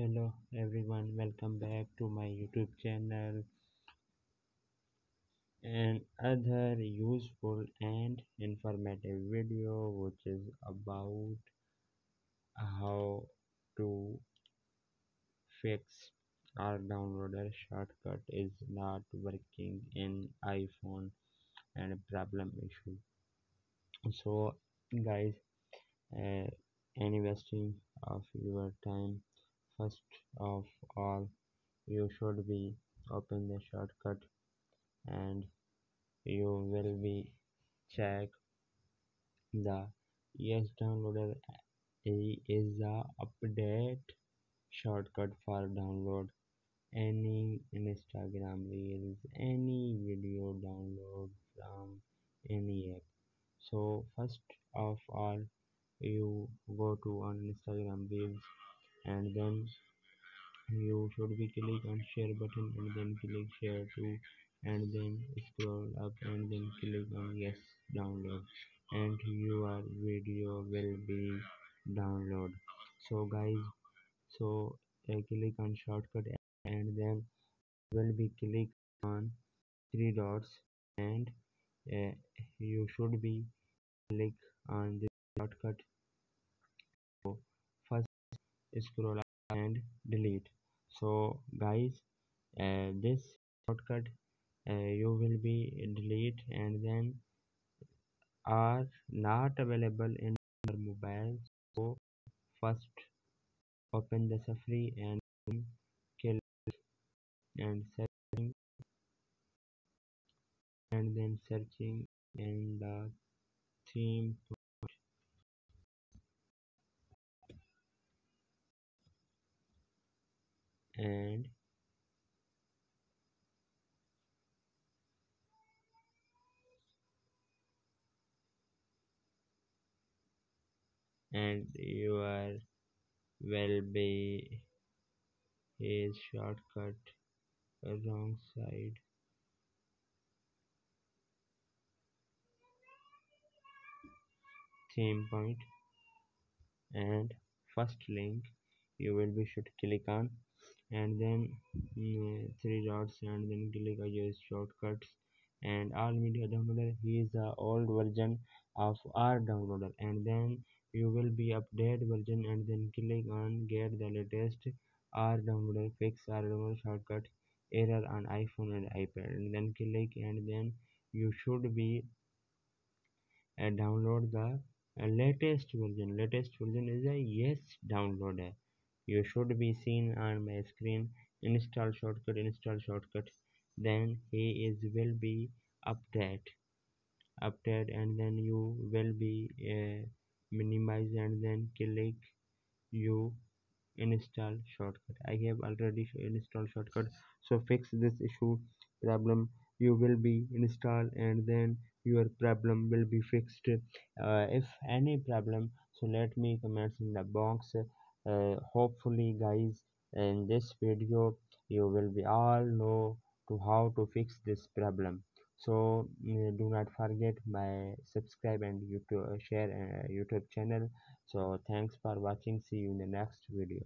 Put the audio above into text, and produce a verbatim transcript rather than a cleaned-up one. Hello everyone, welcome back to my YouTube channel and other useful and informative video, which is about how to fix our downloader shortcut is not working in iPhone and problem issue. So guys, uh, any wasting of your time. First of all, you should be open the shortcut and you will be check the yes downloader is the update shortcut for download any Instagram reels, any video download from any app. So first of all, you go to on Instagram reels and then you should be click on share button and then click share to and then scroll up and then click on yes download and your video will be download. So guys, so uh, click on shortcut and then will be click on three dots and uh, you should be click on the shortcut. So first scroll up and delete. So guys, uh, this shortcut uh, you will be delete and then are not available in your mobile. So first open the Safari and click and searching and then searching in the theme. And and your will be his shortcut wrong side. Theme point and first link you will be should click on. And then uh, three dots and then click on your shortcuts and all media downloader. He is the old version of our downloader and then you will be update version and then click on get the latest our downloader fix our downloader shortcut error on iPhone and iPad and then click and then you should be uh, download the uh, latest version. Latest version is a yes downloader. You should be seen on my screen. Install shortcut, install shortcut. Then he is will be update, update, and then you will be uh, minimize and then click you install shortcut. I have already installed shortcut. So fix this issue problem. You will be install and then your problem will be fixed. Uh, if any problem, so let me comment in the box. Uh, hopefully guys, in this video you will be all know to how to fix this problem. So uh, do not forget my subscribe and YouTube share uh, YouTube channel. So thanks for watching. See you in the next video.